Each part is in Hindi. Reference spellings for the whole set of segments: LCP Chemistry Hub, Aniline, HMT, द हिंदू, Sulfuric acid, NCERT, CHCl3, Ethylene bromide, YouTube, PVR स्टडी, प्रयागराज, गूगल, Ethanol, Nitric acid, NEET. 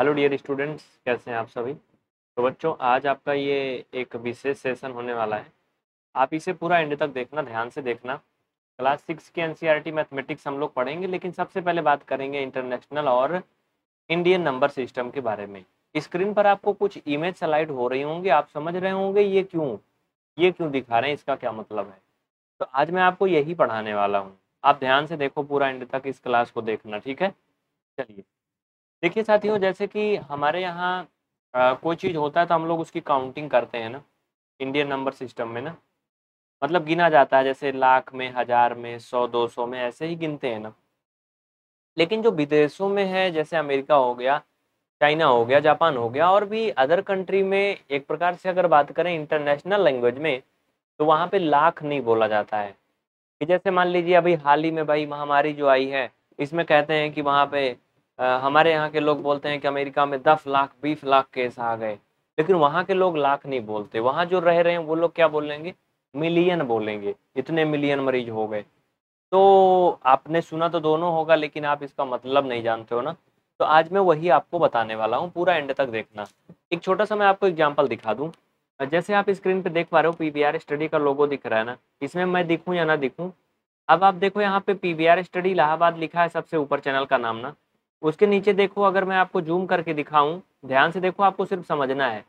हेलो डियर स्टूडेंट्स, कैसे हैं आप सभी। तो बच्चों, आज आपका ये एक विशेष सेशन होने वाला है। आप इसे पूरा एंड तक देखना, ध्यान से देखना। क्लास 6 के एनसीईआरटी मैथमेटिक्स हम लोग पढ़ेंगे, लेकिन सबसे पहले बात करेंगे इंटरनेशनल और इंडियन नंबर सिस्टम के बारे में। स्क्रीन पर आपको कुछ इमेज स्लाइड हो रही होंगी, आप समझ रहे होंगे ये क्यों दिखा रहे हैं, इसका क्या मतलब है। तो आज मैं आपको यही पढ़ाने वाला हूँ। आप ध्यान से देखो, पूरा एंड तक इस क्लास को देखना, ठीक है। चलिए देखिए साथियों, जैसे कि हमारे यहाँ कोई चीज़ होता है तो हम लोग उसकी काउंटिंग करते हैं ना, इंडियन नंबर सिस्टम में ना, मतलब गिना जाता है, जैसे लाख में, हज़ार में, 100, 200 में, ऐसे ही गिनते हैं ना। लेकिन जो विदेशों में है, जैसे अमेरिका हो गया, चाइना हो गया, जापान हो गया, और भी अदर कंट्री में एक प्रकार से अगर बात करें इंटरनेशनल लैंग्वेज में, तो वहाँ पर लाख नहीं बोला जाता है। कि जैसे मान लीजिए अभी हाल ही में भाई महामारी जो आई है, इसमें कहते हैं कि वहाँ पर हमारे यहाँ के लोग बोलते हैं कि अमेरिका में 10 लाख 20 लाख केस आ गए, लेकिन वहाँ के लोग लाख नहीं बोलते। वहाँ जो रह रहे हैं वो लोग क्या बोलेंगे, मिलियन बोलेंगे, इतने मिलियन मरीज हो गए। तो आपने सुना तो दोनों होगा, लेकिन आप इसका मतलब नहीं जानते हो ना। तो आज मैं वही आपको बताने वाला हूँ, पूरा एंड तक देखना। एक छोटा सा मैं आपको एग्जाम्पल दिखा दूँ। जैसे आप स्क्रीन पर देख पा रहे हो, PVR स्टडी का लोगो दिख रहा है ना, इसमें मैं दिखूँ या ना दिखूँ। अब आप देखो यहाँ पे PVR स्टडी इलाहाबाद लिखा है सबसे ऊपर चैनल का नाम ना। उसके नीचे देखो, अगर मैं आपको जूम करके दिखाऊं, ध्यान से देखो, आपको सिर्फ समझना है,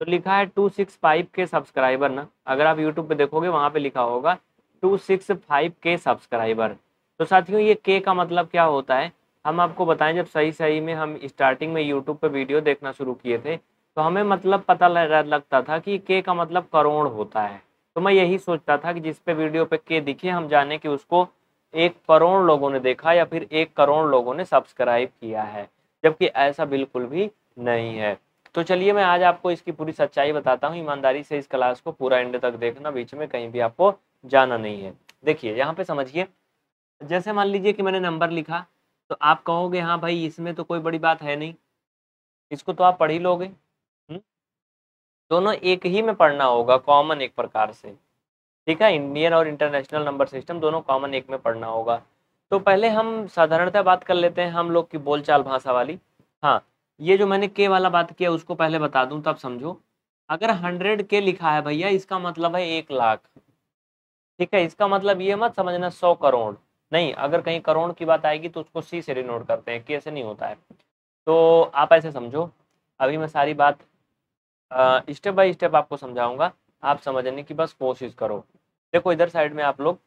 तो लिखा है 265 के सब्सक्राइबर ना। अगर आप YouTube पे देखोगे वहाँ पे लिखा होगा 265 के सब्सक्राइबर। तो साथियों, ये के का मतलब क्या होता है हम आपको बताएं। जब सही में हम स्टार्टिंग में YouTube पे वीडियो देखना शुरू किए थे, तो हमें मतलब पता लगता था कि के का मतलब करोड़ होता है। तो मैं यही सोचता था कि जिस पे वीडियो पे के दिखे, हम जाने कि उसको 1 करोड़ लोगों ने देखा या फिर 1 करोड़ लोगों ने सब्सक्राइब किया है, जबकि ऐसा बिल्कुल भी नहीं है। तो चलिए मैं आज आपको इसकी पूरी सच्चाई बताता हूँ। ईमानदारी से इस क्लास को पूरा एंड तक देखना, बीच में कहीं भी आपको जाना नहीं है। देखिए यहाँ पे समझिए, जैसे मान लीजिए कि मैंने नंबर लिखा, तो आप कहोगे हाँ भाई इसमें तो कोई बड़ी बात है नहीं, इसको तो आप पढ़ ही लोगे। दोनों एक ही में पढ़ना होगा, कॉमन एक प्रकार से, ठीक है। इंडियन और इंटरनेशनल नंबर सिस्टम दोनों कॉमन एक में पढ़ना होगा। तो पहले हम साधारणतः बात कर लेते हैं हम लोग की बोलचाल भाषा वाली। हाँ, ये जो मैंने के वाला बात किया उसको पहले बता दूं, तब समझो। अगर 100K लिखा है भैया, इसका मतलब है 1 लाख, ठीक है। इसका मतलब ये मत समझना 100 करोड़ नहीं। अगर कहीं करोड़ की बात आएगी तो उसको C से डिनोट करते हैं, K से नहीं होता है। तो आप ऐसे समझो, अभी मैं सारी बात स्टेप बाय स्टेप आपको समझाऊंगा, आप समझने की बस कोशिश करो। देखो इधर साइड में आप लोग,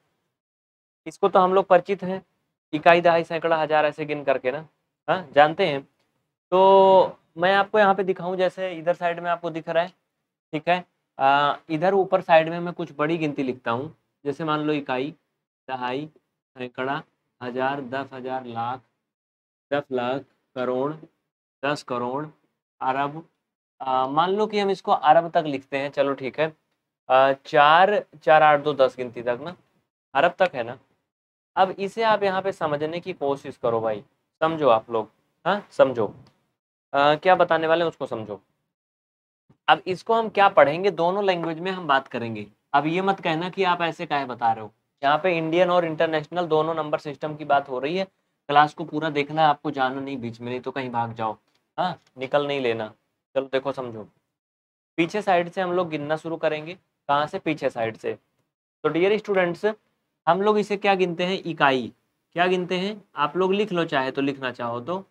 इसको तो हम लोग परिचित हैं, इकाई, दहाई, सैकड़ा, हज़ार, ऐसे गिन करके ना, हाँ जानते हैं। तो मैं आपको यहाँ पे दिखाऊं, जैसे इधर साइड में आपको दिख रहा है, ठीक है। इधर ऊपर साइड में मैं कुछ बड़ी गिनती लिखता हूँ, जैसे मान लो इकाई, दहाई, सैकड़ा, हज़ार, 10,000, लाख, 10 लाख, करोड़, 10 करोड़, अरब। मान लो कि हम इसको अरब तक लिखते हैं, चलो ठीक है। 4, 4, 8, 2, 10 गिनती तक ना, अरब तक है ना। अब इसे आप यहाँ पे समझने की कोशिश करो भाई, समझो आप लोग, हाँ समझो। क्या बताने वाले हैं उसको समझो। अब इसको हम क्या पढ़ेंगे, दोनों लैंग्वेज में हम बात करेंगे। अब ये मत कहना कि आप ऐसे काहे बता रहे हो, यहाँ पे इंडियन और इंटरनेशनल दोनों नंबर सिस्टम की बात हो रही है। क्लास को पूरा देखना है आपको, जाना नहीं बीच में, नहीं तो कहीं भाग जाओ, हाँ निकल नहीं लेना। चलो देखो समझो, पीछे साइड से हम लोग गिनना शुरू करेंगे। कहाँ से, पीछे साइड से। तो डियर स्टूडेंट्स, हम लोग इसे क्या गिनते हैं, इकाई। क्या गिनते हैं, आप लोग लिख लो, चाहे तो लिखना चाहो तो,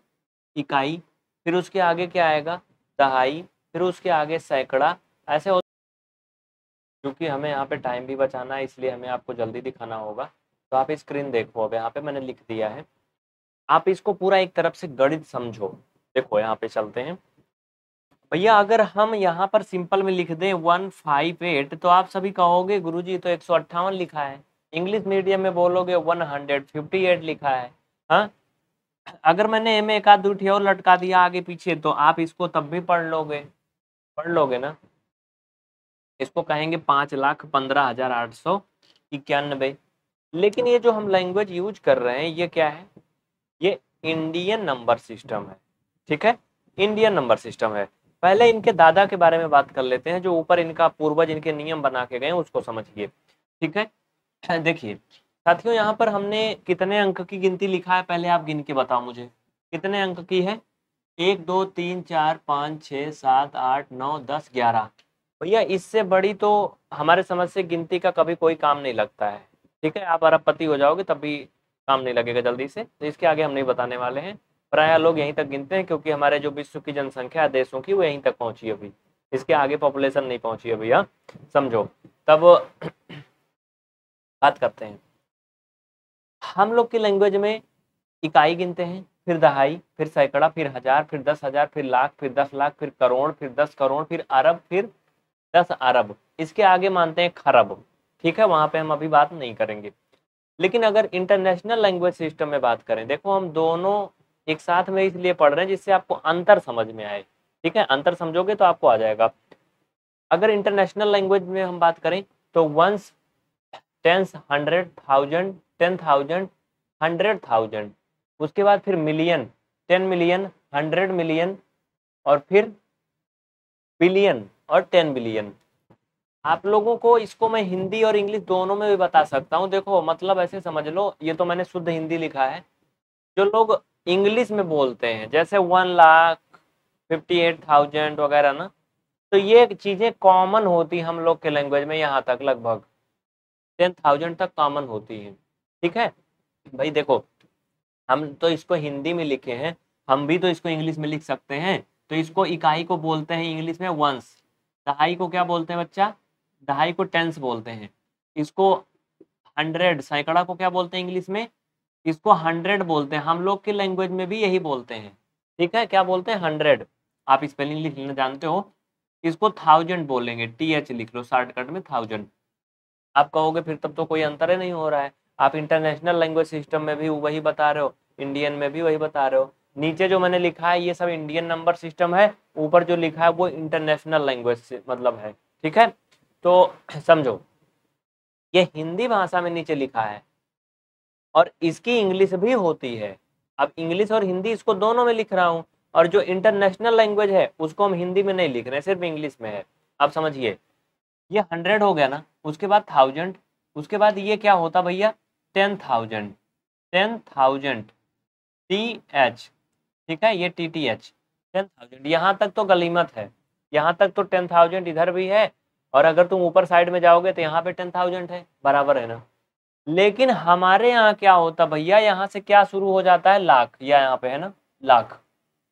इकाई। फिर उसके आगे क्या आएगा, दहाई। फिर उसके आगे सैकड़ा, ऐसे हो। क्योंकि हमें यहाँ पे टाइम भी बचाना है, इसलिए हमें आपको जल्दी दिखाना होगा। तो आप स्क्रीन देखो, अब यहाँ पे मैंने लिख दिया है, आप इसको पूरा एक तरफ से गणित समझो। देखो यहाँ पे चलते हैं भैया, अगर हम यहाँ पर सिंपल में लिख दें 158, तो आप सभी कहोगे गुरुजी तो 158 लिखा है। इंग्लिश मीडियम में बोलोगे 158 लिखा है, हाँ। अगर मैंने एम एक आध दूठी और लटका दिया आगे पीछे, तो आप इसको तब भी पढ़ लोगे ना। इसको कहेंगे 5,15,891। लेकिन ये जो हम लैंग्वेज यूज कर रहे हैं, ये क्या है, ये इंडियन नंबर सिस्टम है, ठीक है, इंडियन नंबर सिस्टम है। पहले इनके दादा के बारे में बात कर लेते हैं, जो ऊपर इनका पूर्वज इनके नियम बना के गए, उसको समझिए, ठीक है। देखिए साथियों, यहाँ पर हमने कितने अंक की गिनती लिखा है, पहले आप गिन के बताओ मुझे कितने अंक की है। एक दो तीन चार पाँच छः सात आठ नौ 10 11। भैया इससे बड़ी तो हमारे समझ से गिनती का कभी कोई काम नहीं लगता है। ठीक है, आप अरबपति हो जाओगे तब भी काम नहीं लगेगा जल्दी से, तो इसके आगे हम नहीं बताने वाले हैं। प्रायः लोग यहीं तक गिनते हैं क्योंकि हमारे जो विश्व की जनसंख्या देशों की वो यहीं तक पहुंची है अभी, इसके आगे पॉपुलेशन नहीं पहुंची है भैया, समझो। तब बात करते हैं, हम लोग की लैंग्वेज में इकाई गिनते हैं, फिर दहाई, फिर सैकड़ा, फिर हजार, फिर 10,000, फिर लाख, फिर 10 लाख, फिर करोड़, फिर 10 करोड़, फिर अरब, फिर 10 अरब। इसके आगे मानते हैं खरब। ठीक है, वहां पे हम अभी बात नहीं करेंगे। लेकिन अगर इंटरनेशनल लैंग्वेज सिस्टम में बात करें, देखो हम दोनों एक साथ में इसलिए पढ़ रहे हैं जिससे आपको अंतर समझ में आए। ठीक है, अंतर समझोगे तो आपको आ जाएगा। अगर इंटरनेशनल लैंग्वेज में हम बात करें तो वंस, टेंस, 100,000, 10,000, 100,000, उसके बाद फिर मिलियन, 10 मिलियन, 100 मिलियन, और फिर बिलियन और 10 बिलियन। आप लोगों को इसको मैं हिंदी और इंग्लिश दोनों में भी बता सकता हूँ। देखो मतलब ऐसे समझ लो, ये तो मैंने शुद्ध हिंदी लिखा है। जो लोग इंग्लिश में बोलते हैं जैसे 1,58,000 वगैरह ना, तो ये चीज़ें कॉमन होती हम लोग के लैंग्वेज में, यहाँ तक लगभग 10,000 तक कॉमन होती हैं। ठीक है भाई, देखो हम तो इसको हिंदी में लिखे हैं, हम भी तो इसको इंग्लिश में लिख सकते हैं। तो इसको इकाई को बोलते हैं इंग्लिश में वंस, दहाई को क्या बोलते हैं बच्चा, दहाई को टेंस बोलते हैं, इसको 100 सैकड़ा को क्या बोलते हैं इंग्लिश में, इसको 100 बोलते हैं। हम लोग के लैंग्वेज में भी यही बोलते हैं। ठीक है, क्या बोलते हैं 100, आप स्पेलिंग लिख लेना जानते हो। इसको 1000 बोलेंगे, TH लिख लो शॉर्टकट में 1000। आप कहोगे फिर तब तो कोई अंतर ही नहीं हो रहा है, आप इंटरनेशनल लैंग्वेज सिस्टम में भी वही बता रहे हो, इंडियन में भी वही बता रहे हो। नीचे जो मैंने लिखा है ये सब इंडियन नंबर सिस्टम है, ऊपर जो लिखा है वो इंटरनेशनल लैंग्वेज मतलब है। ठीक है, तो समझो ये हिंदी भाषा में नीचे लिखा है और इसकी इंग्लिश भी होती है। अब इंग्लिश और हिंदी इसको दोनों में लिख रहा हूँ, और जो इंटरनेशनल लैंग्वेज है उसको हम हिंदी में नहीं लिख रहे हैं, सिर्फ इंग्लिश में है। आप समझिए ये 100 हो गया ना, उसके बाद 1000, उसके बाद ये क्या होता भैया 10,000, 10,000 TH। ठीक है, ये TTH 10,000, यहाँ तक तो गलीमत है, यहाँ तक तो 10,000 इधर भी है, और अगर तुम ऊपर साइड में जाओगे तो यहाँ पे 10,000 है, बराबर है ना। लेकिन हमारे यहाँ क्या होता भैया, यहाँ से क्या शुरू हो जाता है लाख, या यहाँ पे है ना लाख।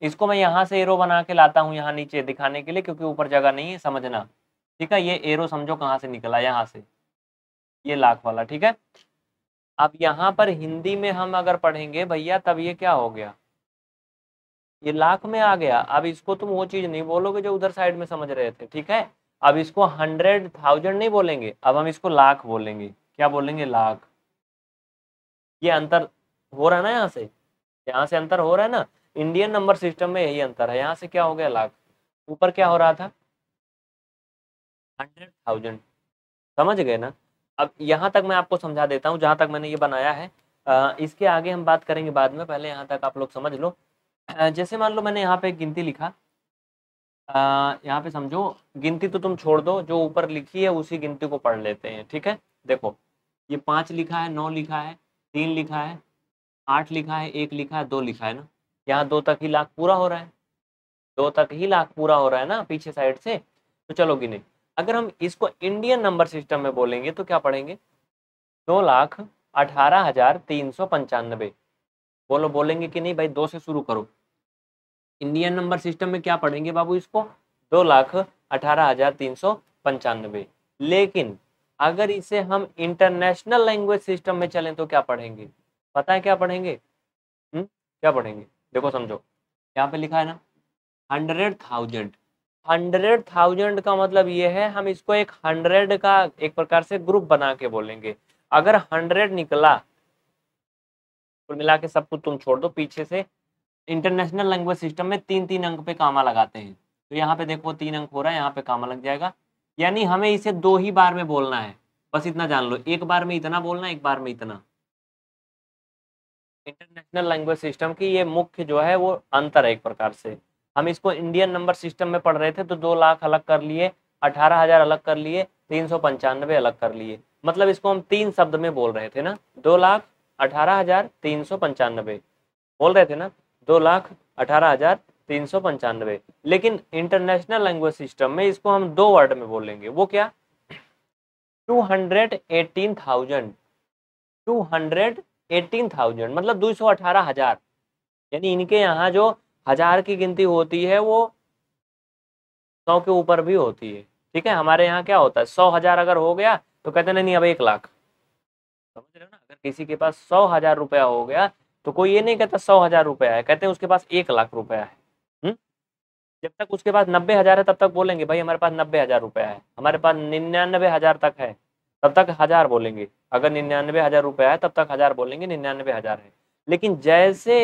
इसको मैं यहाँ से एरो बना के लाता हूँ यहाँ नीचे दिखाने के लिए, क्योंकि ऊपर जगह नहीं है, समझना। ठीक है, ये एरो समझो कहाँ से निकला, यहाँ से, ये लाख वाला। ठीक है, अब यहाँ पर हिंदी में हम अगर पढ़ेंगे भैया तब ये क्या हो गया, ये लाख में आ गया। अब इसको तुम वो चीज़ नहीं बोलोगे जो उधर साइड में समझ रहे थे। ठीक है, अब इसको 100,000 नहीं बोलेंगे, अब हम इसको लाख बोलेंगे। क्या बोलेंगे, लाख। ये अंतर हो रहा है ना, यहाँ से अंतर हो रहा है ना, इंडियन नंबर सिस्टम में यही अंतर है। यहाँ से क्या हो गया लाख, ऊपर क्या हो रहा था 100,000, समझ गए ना। अब यहाँ तक मैं आपको समझा देता हूँ जहाँ तक मैंने ये बनाया है, इसके आगे हम बात करेंगे बाद में, पहले यहाँ तक आप लोग समझ लो। जैसे मान लो मैंने यहाँ पे गिनती लिखा, यहाँ पे समझो गिनती तो तुम छोड़ दो, जो ऊपर लिखी है उसी गिनती को पढ़ लेते हैं। ठीक है, देखो ये 5 लिखा है, 9 लिखा है, 3 लिखा है, 8 लिखा है, 1 लिखा है, 2 लिखा है ना। यहाँ 2 तक ही लाख पूरा हो रहा है, 2 तक ही लाख पूरा हो रहा है ना पीछे साइड से। तो चलो गिने, अगर हम इसको इंडियन नंबर सिस्टम में बोलेंगे तो क्या पढ़ेंगे, 2,18,395। बोलो, बोलेंगे कि नहीं भाई, 2 से शुरू करो। इंडियन नंबर सिस्टम में क्या पढ़ेंगे बाबू, इसको 2,18,395। लेकिन अगर इसे हम इंटरनेशनल लैंग्वेज सिस्टम में चलें तो क्या पढ़ेंगे, पता है क्या पढ़ेंगे, क्या पढ़ेंगे, देखो समझो यहाँ पे लिखा है ना 100,000। 100,000 का मतलब ये है हम इसको एक 100 का एक प्रकार से ग्रुप बना के बोलेंगे। अगर 100 निकला कुल मिला के, सब कुछ तुम छोड़ दो, पीछे से इंटरनेशनल लैंग्वेज सिस्टम में 3-3 अंक पे कामा लगाते हैं, तो यहाँ पे देखो 3 अंक हो रहा है, यहाँ पे कामा लग जाएगा। यानी हमें इसे 2 ही बार में बोलना है, बस इतना जान लो, एक बार में इतना बोलना, एक बार में इतना। इंटरनेशनल लैंग्वेज सिस्टम की ये मुख्य जो है वो अंतर है एक प्रकार से। हम इसको इंडियन नंबर सिस्टम में पढ़ रहे थे तो 2 लाख अलग कर लिए, 18,000 अलग कर लिए, 395 अलग कर लिए, मतलब इसको हम 3 शब्द में बोल रहे थे ना, 2,18,395 बोल रहे थे ना, 2,18,000 395। लेकिन इंटरनेशनल लैंग्वेज सिस्टम में इसको हम दो वर्ड में बोलेंगे, वो क्या, 218,000, मतलब 218,000। यानी इनके यहाँ जो हजार की गिनती होती है वो 100 के ऊपर भी होती है, ठीक है। हमारे यहाँ क्या होता है, 100,000 अगर हो गया तो कहते नहीं अब 1 लाख, समझ रहे हो ना। अगर किसी के पास 100,000 रुपया हो गया तो कोई ये नहीं कहता 100,000 रुपया है, कहते हैं उसके पास 1 लाख रुपया है। जब तक उसके पास 90,000 है तब तक बोलेंगे भाई हमारे पास 90,000 रुपया है, हमारे पास 99,000 तक है तब तक 1,000 बोलेंगे। अगर 99,000 रुपया है तब तक 1,000 बोलेंगे, 99,000 है। लेकिन जैसे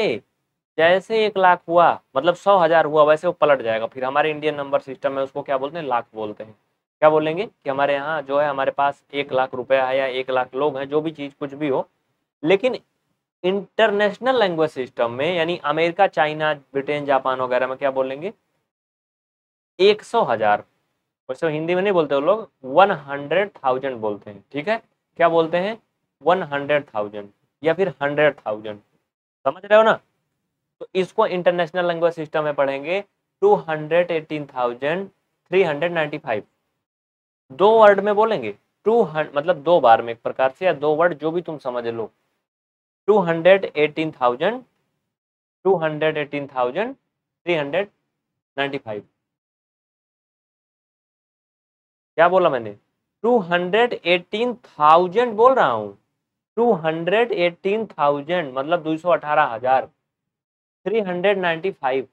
जैसे 1 लाख हुआ, मतलब 100,000 हुआ, वैसे वो पलट जाएगा। फिर हमारे इंडियन नंबर सिस्टम में उसको क्या बोलते हैं, लाख बोलते हैं। क्या बोलेंगे कि हमारे यहाँ जो है हमारे पास 1 लाख रुपया है या 1 लाख लोग हैं, जो भी चीज़ कुछ भी हो। लेकिन इंटरनेशनल लैंग्वेज सिस्टम में यानी अमेरिका, चाइना, ब्रिटेन, जापान वगैरह में क्या बोलेंगे, 100,000। वैसे हिंदी में नहीं बोलते वो लोग, 100,000 बोलते हैं, ठीक है। क्या बोलते हैं, 100,000 या फिर 100,000, समझ रहे हो ना। तो इसको इंटरनेशनल लैंग्वेज सिस्टम में पढ़ेंगे 218,395। दो वर्ड में बोलेंगे, 200 मतलब दो बार में एक प्रकार से, या दो वर्ड जो भी तुम समझ लो, 218,395। क्या बोला मैंने, 218,000 बोल रहा हूँ, 218,000 मतलब 218,000। 395,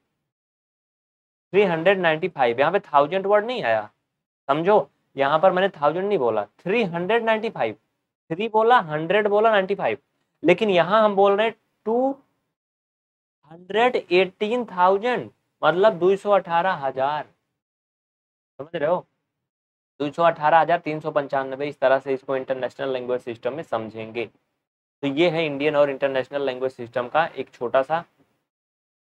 यहाँ पे 1000 वर्ड नहीं आया, समझो। यहाँ पर मैंने 1000 नहीं बोला, 395, 3 बोला, 100 बोला, 95। लेकिन यहाँ हम बोल रहे 218,000 मतलब 218,000, समझ रहे हो। 218,395, इस तरह से इसको इंटरनेशनल लैंग्वेज सिस्टम में समझेंगे। तो ये है इंडियन और इंटरनेशनल लैंग्वेज सिस्टम का एक छोटा सा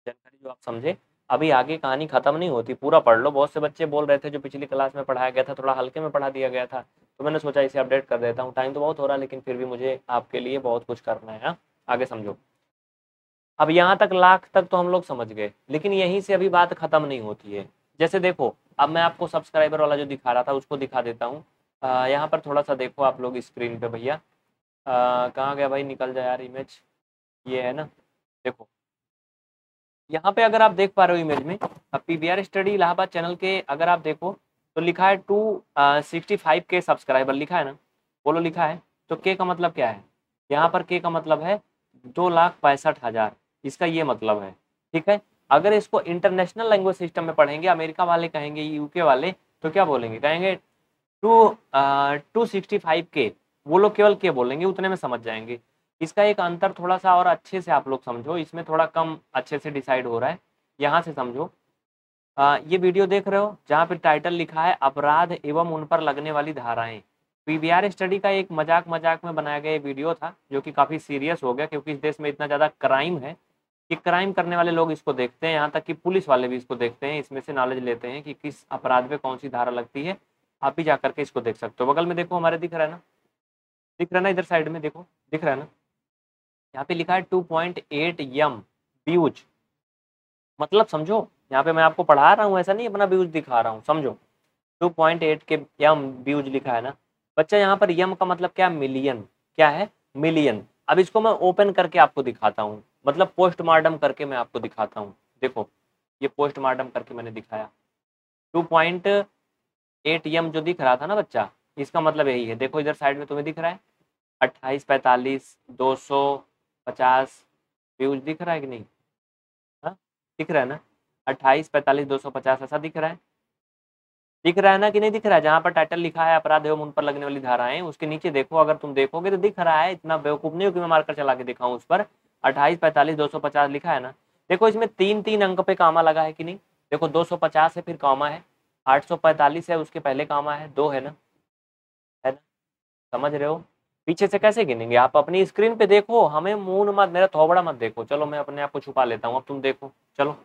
जानकारी जो आप समझे। अभी आगे कहानी खत्म नहीं होती, पूरा पढ़ लो। बहुत से बच्चे बोल रहे थे, जो पिछली क्लास में पढ़ाया गया था थोड़ा हल्के में पढ़ा दिया गया था, तो मैंने सोचा इसे अपडेट कर देता हूँ। टाइम तो बहुत हो रहा है लेकिन फिर भी मुझे आपके लिए बहुत कुछ करना है, आगे समझो। अब यहाँ तक लाख तक तो हम लोग समझ गए, लेकिन यहीं से अभी बात खत्म नहीं होती है। जैसे देखो, अब मैं आपको सब्सक्राइबर वाला जो दिखा रहा था उसको दिखा देता हूँ। यहाँ पर थोड़ा सा देखो आप लोग स्क्रीन पे, भैया कहाँ गया भाई, निकल जाए यार इमेज। ये है ना, देखो यहाँ पे अगर आप देख पा रहे हो इमेज में, PVR स्टडी इलाहाबाद चैनल के अगर आप देखो तो लिखा है 265K सब्सक्राइबर, लिखा है ना, बोलो लिखा है। तो K का मतलब क्या है, यहाँ पर K का मतलब है 2,65,000, इसका ये मतलब है, ठीक है। अगर इसको इंटरनेशनल लैंग्वेज सिस्टम में पढ़ेंगे, अमेरिका वाले कहेंगे, यूके वाले, तो क्या बोलेंगे, कहेंगे 265K, वो लोग केवल K बोलेंगे, उतने में समझ जाएंगे। इसका एक अंतर थोड़ा सा और अच्छे से आप लोग समझो, इसमें थोड़ा कम अच्छे से डिसाइड हो रहा है, यहाँ से समझो। ये वीडियो देख रहे हो जहाँ पर टाइटल लिखा है अपराध एवं उन पर लगने वाली धाराएँ। PVR स्टडी का एक मजाक में बनाया गया वीडियो था, जो कि काफ़ी सीरियस हो गया, क्योंकि इस देश में इतना ज़्यादा क्राइम है कि क्राइम करने वाले लोग इसको देखते हैं, यहाँ तक कि पुलिस वाले भी इसको देखते हैं, इसमें से नॉलेज लेते हैं कि किस अपराध पे कौन सी धारा लगती है। आप भी जाकर के इसको देख सकते हो। बगल में देखो हमारे, दिख रहा है ना, दिख रहा है ना, इधर साइड में देखो दिख रहा है ना, यहाँ पे लिखा है 2.8 M व्यूज, मतलब समझो। यहाँ पे मैं आपको पढ़ा रहा हूँ, ऐसा नहीं अपना व्यूज दिखा रहा हूँ, समझो। 2.8 M व्यूज लिखा है ना बच्चा, यहाँ पर यम का मतलब क्या, मिलियन, क्या है, मिलियन। अब इसको मैं ओपन करके आपको दिखाता हूँ, मतलब पोस्टमार्टम करके मैं आपको दिखाता हूँ। देखो ये पोस्टमार्टम करके मैंने दिखाया, 2.8 M जो दिख रहा था ना बच्चा, इसका मतलब यही है। देखो इधर साइड में तुम्हें दिख रहा है 28, 45, 250 व्यूज दिख रहा है कि नहीं, हाँ दिख रहा है ना, 28, 45, 250 ऐसा दिख रहा है, दिख रहा है ना कि नहीं दिख रहा है। जहाँ पर टाइटल लिखा है अपराध एवं उन पर लगने वाली धाराएं, उसके नीचे देखो, अगर तुम देखोगे तो दिख रहा है, इतना बेवकूफ नहीं हो कि मैं मार्कर चला के दिखाऊं उस पर। 28, 45, 250 लिखा है ना, देखो इसमें 3-3 अंक पे कामा लगा है कि नहीं, देखो 250 है, फिर कामा है, 845 है, उसके पहले कामा है, 2 है ना, है ना, समझ रहे हो। पीछे से कैसे गिनेंगे, आप अपनी स्क्रीन पे देखो, हमें मुंह मत, मेरा थोबड़ा मत देखो। चलो मैं अपने आप को छुपा लेता हूँ, अब तुम देखो। चलो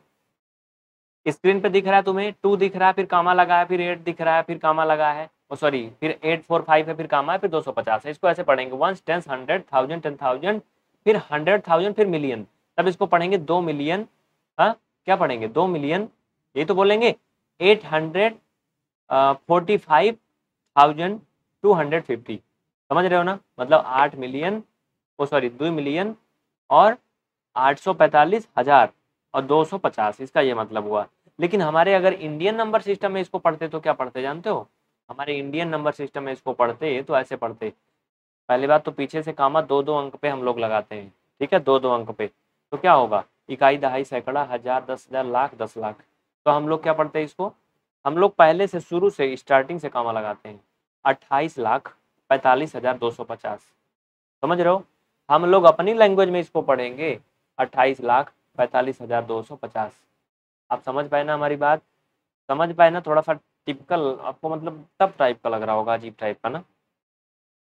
स्क्रीन पे दिख रहा है तुम्हें 2 दिख रहा है, फिर कामा लगा है, फिर 8 दिख रहा है, फिर कामा लगा है, सॉरी फिर 845 है, फिर कामा है, फिर 250 है। इसको ऐसे पढ़ेंगे, 1, 10, 100, 1000, 10000, फिर 100,000, फिर मिलियन। तब इसको पढ़ेंगे 2 मिलियन, हाँ क्या पढ़ेंगे 2 मिलियन, ये तो बोलेंगे 845,250, समझ रहे हो ना, मतलब 2,845,250 इसका ये मतलब हुआ। लेकिन हमारे अगर इंडियन नंबर सिस्टम में इसको पढ़ते तो क्या पढ़ते जानते हो, हमारे इंडियन नंबर सिस्टम में इसको पढ़ते तो ऐसे पढ़ते, पहली बात तो पीछे से कामा 2-2 अंक पे हम लोग लगाते हैं, ठीक है, 2-2 अंक पे, तो क्या होगा इकाई दहाई सैकड़ा हजार दस हजार लाख 10 लाख। तो हम लोग क्या पढ़ते हैं इसको, हम लोग पहले से शुरू से स्टार्टिंग से कामा लगाते हैं 28,45,250, समझ रहे हो, हम लोग अपनी लैंग्वेज में इसको पढ़ेंगे 28,45,250। आप समझ पाए ना हमारी बात, समझ पाए ना, थोड़ा सा टिपिकल आपको मतलब टफ टाइप का लग रहा होगा, अजीब टाइप का ना,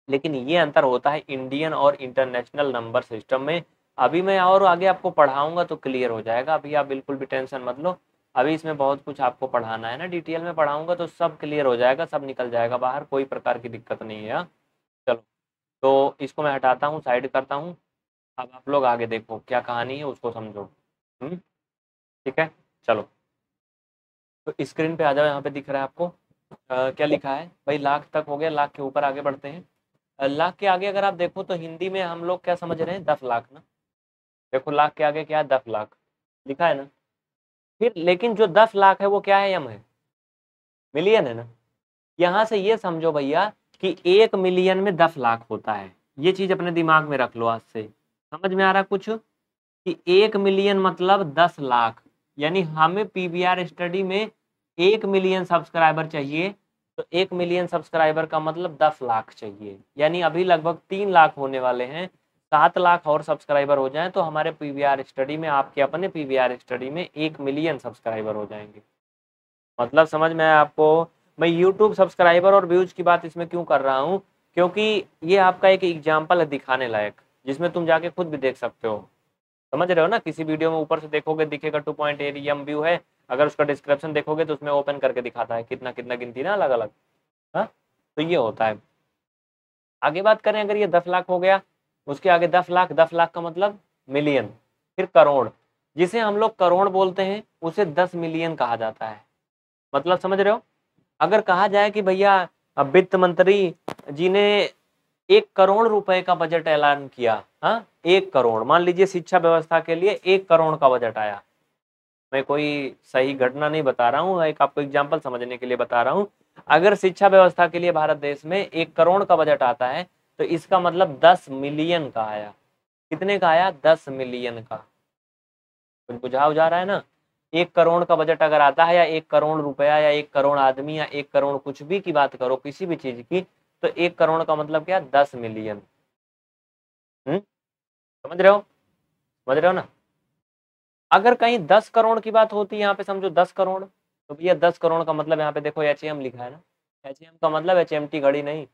लेकिन ये अंतर होता है इंडियन और इंटरनेशनल नंबर सिस्टम में। अभी मैं और आगे आपको पढ़ाऊंगा तो क्लियर हो जाएगा, अभी आप बिल्कुल भी टेंशन मत लो, अभी इसमें बहुत कुछ आपको पढ़ाना है ना, डिटेल में पढ़ाऊंगा तो सब क्लियर हो जाएगा, सब निकल जाएगा बाहर, कोई प्रकार की दिक्कत नहीं है। चलो तो इसको मैं हटाता हूँ, साइड करता हूँ, अब आप लोग आगे देखो क्या कहानी है उसको समझो, ठीक है। चलो तो स्क्रीन पे आ जाओ, यहाँ पे दिख रहा है आपको क्या लिखा है भाई, लाख तक हो गया, लाख के ऊपर आगे बढ़ते हैं, लाख के आगे अगर आप देखो तो हिंदी में हम लोग क्या समझ रहे हैं 10 लाख ना, देखो लाख के आगे क्या है 10 लाख लिखा है ना, फिर लेकिन जो 10 लाख है वो क्या है, एम है, मिलियन है ना। यहाँ से ये समझो भैया कि 1 मिलियन में 10 लाख होता है, ये चीज अपने दिमाग में रख लो आज से, समझ में आ रहा कुछ, कि 1 मिलियन मतलब 10 लाख, यानी हमें PVR स्टडी में 1 मिलियन सब्सक्राइबर चाहिए, तो 1 मिलियन सब्सक्राइबर का मतलब 10 लाख चाहिए, यानी अभी लगभग 3 लाख होने वाले हैं, 7 लाख और सब्सक्राइबर हो जाएं तो हमारे PVR स्टडी में, आपके अपने PVR स्टडी में 1 मिलियन सब्सक्राइबर हो जाएंगे। मतलब समझ में आपको, मैं YouTube सब्सक्राइबर और व्यूज की बात इसमें क्यों कर रहा हूँ, क्योंकि ये आपका एक एग्जाम्पल है दिखाने लायक, जिसमें तुम जाके खुद भी देख सकते हो, समझ रहे हो ना, किसी वीडियो में ऊपर से देखोगे दिखेगा 2.8 मिलियन व्यू है, अगर उसका डिस्क्रिप्शन देखोगे तो उसमें ओपन करके दिखाता है कितना कितना गिनती ना अलग अलग, हाँ तो ये होता है। आगे बात करें, अगर ये 10 लाख हो गया, उसके आगे 10 लाख, 10 लाख का मतलब मिलियन, फिर करोड़, जिसे हम लोग करोड़ बोलते हैं उसे 10 मिलियन कहा जाता है, मतलब समझ रहे हो। अगर कहा जाए कि भैया वित्त मंत्री जी ने 1 करोड़ रुपए का बजट ऐलान किया, हाँ 1 करोड़, मान लीजिए शिक्षा व्यवस्था के लिए 1 करोड़ का बजट आया, मैं कोई सही घटना नहीं बता रहा हूँ, एक आपको एग्जाम्पल समझने के लिए बता रहा हूँ, अगर शिक्षा व्यवस्था के लिए भारत देश में 1 करोड़ का बजट आता है तो इसका मतलब 10 मिलियन का आया, कितने का आया, 10 मिलियन का, बुझाव जा रहा है ना। 1 करोड़ का बजट अगर आता है, या 1 करोड़ रुपया, या 1 करोड़ आदमी, या 1 करोड़ कुछ भी की बात करो किसी भी चीज की, तो 1 करोड़ का मतलब क्या, 10 मिलियन, समझ रहे हो, समझ रहे हो ना। अगर कहीं 10 करोड़ की बात होती है, यहाँ पे समझो 10 करोड़, तो भैया 10 करोड़ का मतलब यहाँ पे देखो HM लिखा है ना, HM का मतलब HMT घड़ी नहीं,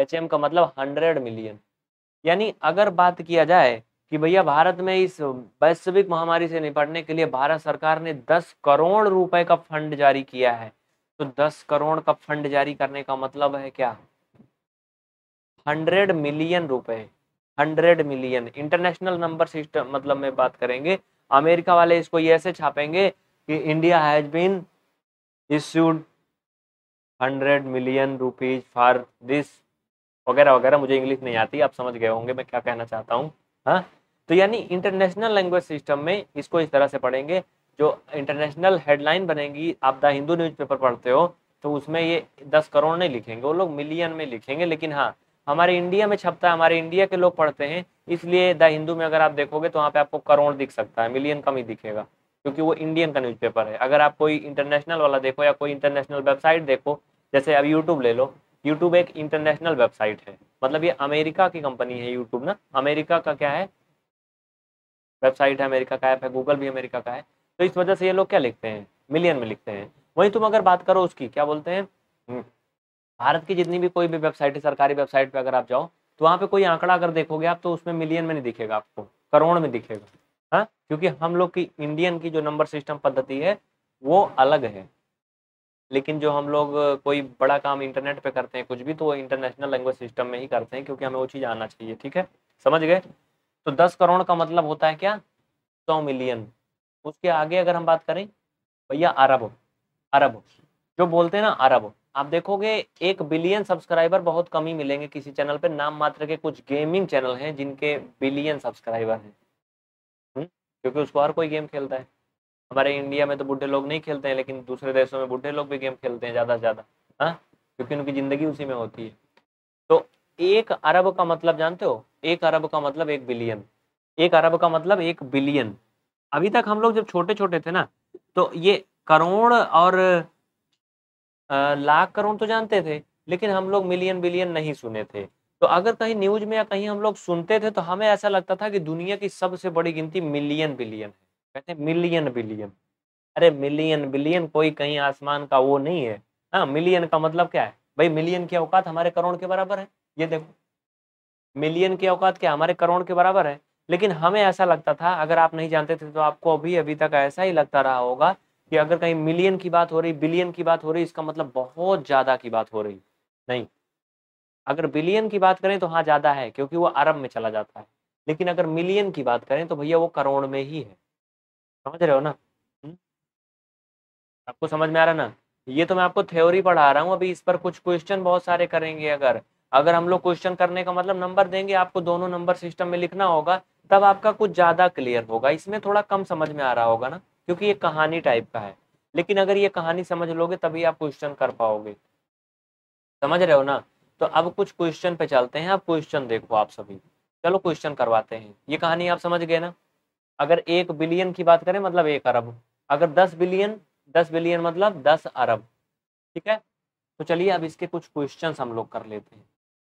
HM का मतलब 100 मिलियन, यानी अगर बात किया जाए कि भैया भारत में इस वैश्विक महामारी से निपटने के लिए भारत सरकार ने 10 करोड़ रुपए का फंड जारी किया है, तो 10 करोड़ का फंड जारी करने का मतलब है क्या, 100 मिलियन रुपए, 100 मिलियन। इंटरनेशनल नंबर सिस्टम मतलब में बात करेंगे, अमेरिका वाले इसको ये ऐसे छापेंगे कि India has been issued 100 million rupees for this वगैरह वगैरह, मुझे इंग्लिश नहीं आती, आप समझ गए होंगे मैं क्या कहना चाहता हूँ, हाँ। तो यानी इंटरनेशनल लैंग्वेज सिस्टम में इसको इस तरह से पढ़ेंगे, जो इंटरनेशनल हेडलाइन बनेगी, आप द हिंदू न्यूज़पेपर पढ़ते हो तो उसमें ये 10 करोड़ नहीं लिखेंगे, वो लोग मिलियन में लिखेंगे, लेकिन हाँ हमारे इंडिया में छपता है, हमारे इंडिया के लोग पढ़ते हैं, इसलिए द हिंदू में अगर आप देखोगे तो वहाँ पे आपको करोड़ दिख सकता है, मिलियन कम ही दिखेगा, क्योंकि वो इंडियन का न्यूज़पेपर है। अगर आप कोई इंटरनेशनल वाला देखो, या कोई इंटरनेशनल वेबसाइट देखो, जैसे अब यूट्यूब ले लो, यूट्यूब एक इंटरनेशनल वेबसाइट है, मतलब ये अमेरिका की कंपनी है यूट्यूब ना, अमेरिका का क्या है वेबसाइट है, अमेरिका का ऐप है, गूगल भी अमेरिका का है, तो इस वजह से ये लोग क्या लिखते हैं, मिलियन में लिखते हैं। वहीं तुम अगर बात करो उसकी क्या बोलते हैं, भारत की जितनी भी कोई भी वेबसाइट है, सरकारी वेबसाइट पे अगर आप जाओ तो वहाँ पे कोई आंकड़ा अगर देखोगे आप तो उसमें मिलियन में नहीं दिखेगा, आपको करोड़ में दिखेगा, हाँ, क्योंकि हम लोग की इंडियन की जो नंबर सिस्टम पद्धति है वो अलग है, लेकिन जो हम लोग कोई बड़ा काम इंटरनेट पे करते हैं कुछ भी, तो वो इंटरनेशनल लैंग्वेज सिस्टम में ही करते हैं, क्योंकि हमें वो चीज़ आना चाहिए, ठीक है, समझ गए। तो 10 करोड़ का मतलब होता है क्या, 100 मिलियन, उसके आगे अगर हम बात करें भैया अरबों, अरबों जो बोलते हैं ना अरबों, आप देखोगे 1 बिलियन सब्सक्राइबर बहुत कम ही मिलेंगे किसी चैनल पे, नाम मात्र के कुछ गेमिंग चैनल हैं जिनके बिलियन सब्सक्राइबर हैं, क्योंकि उसको हर कोई गेम खेलता है। हमारे इंडिया में तो बूढ़े लोग नहीं खेलते हैं, लेकिन दूसरे देशों में बूढ़े लोग भी गेम खेलते हैं ज़्यादा से ज़्यादा, हाँ, क्योंकि उनकी ज़िंदगी उसी में होती है। तो 1 अरब का मतलब जानते हो, 1 अरब का मतलब 1 बिलियन, 1 अरब का मतलब 1 बिलियन। अभी तक हम लोग जब छोटे छोटे थे ना, तो ये करोड़ और लाख करोड़ तो जानते थे, लेकिन हम लोग मिलियन बिलियन नहीं सुने थे। तो अगर कहीं न्यूज में या कहीं हम लोग सुनते थे तो हमें ऐसा लगता था कि दुनिया की सबसे बड़ी गिनती मिलियन बिलियन है, कहते हैं मिलियन बिलियन। अरे मिलियन बिलियन कोई कहीं आसमान का वो नहीं है, हाँ, मिलियन का मतलब क्या है भाई, मिलियन की औकात हमारे करोड़ के बराबर है। ये देखो मिलियन की औकात क्या हमारे करोड़ के बराबर है, लेकिन हमें ऐसा लगता था, अगर आप नहीं जानते थे तो आपको अभी अभी तक ऐसा ही लगता रहा होगा कि अगर कहीं मिलियन की बात हो रही, बिलियन की बात हो रही, इसका मतलब बहुत ज़्यादा की बात हो रही। नहीं, अगर बिलियन की बात करें तो हाँ ज़्यादा है, क्योंकि वो अरब में चला जाता है, लेकिन अगर मिलियन की बात करें तो भैया वो करोड़ में ही है। समझ रहे हो ना, आपको समझ में आ रहा ना। ये तो मैं आपको थ्योरी पढ़ा रहा हूँ, अभी इस पर कुछ क्वेश्चन बहुत सारे करेंगे। अगर अगर हम लोग क्वेश्चन करने का मतलब नंबर देंगे, आपको दोनों नंबर सिस्टम में लिखना होगा, तब आपका कुछ ज़्यादा क्लियर होगा। इसमें थोड़ा कम समझ में आ रहा होगा ना, क्योंकि ये कहानी टाइप का है, लेकिन अगर ये कहानी समझ लोगे तभी आप क्वेश्चन कर पाओगे। समझ रहे हो ना। तो अब कुछ क्वेश्चन पे चलते हैं, आप क्वेश्चन देखो आप सभी, चलो क्वेश्चन करवाते हैं। ये कहानी आप समझ गए ना। अगर 1 बिलियन की बात करें मतलब 1 अरब, अगर 10 बिलियन, 10 बिलियन मतलब 10 अरब, ठीक है। तो चलिए अब इसके कुछ क्वेश्चन हम लोग कर लेते हैं।